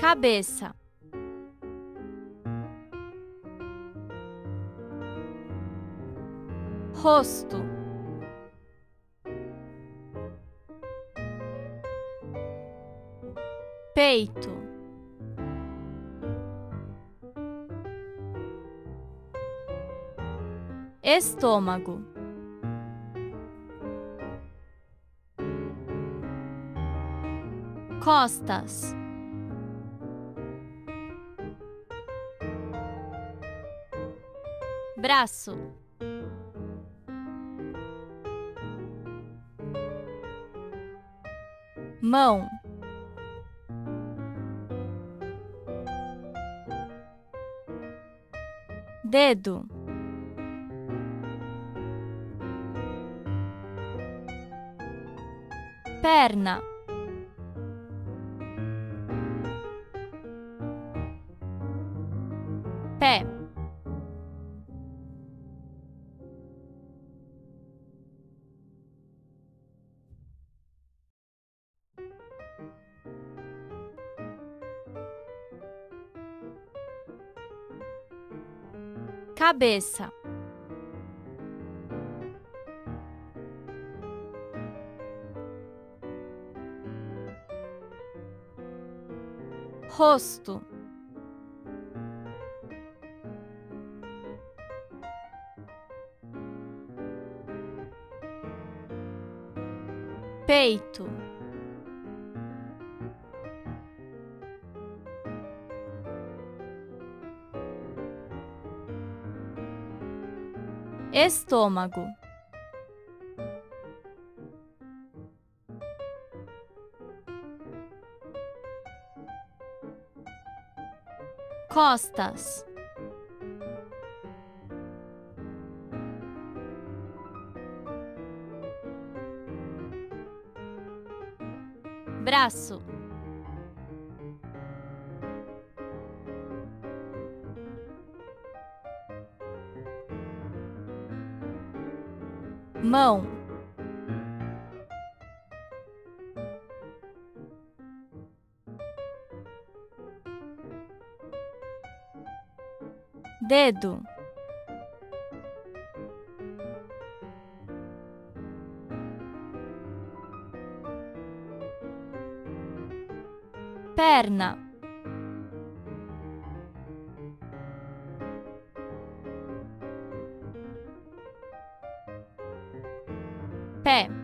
cabeça, rosto, peito, estômago, costas, braço, mão, dedo, perna, pé, cabeça, rosto, peito, estômago, costas, braço, mão, dedo, perna, pé.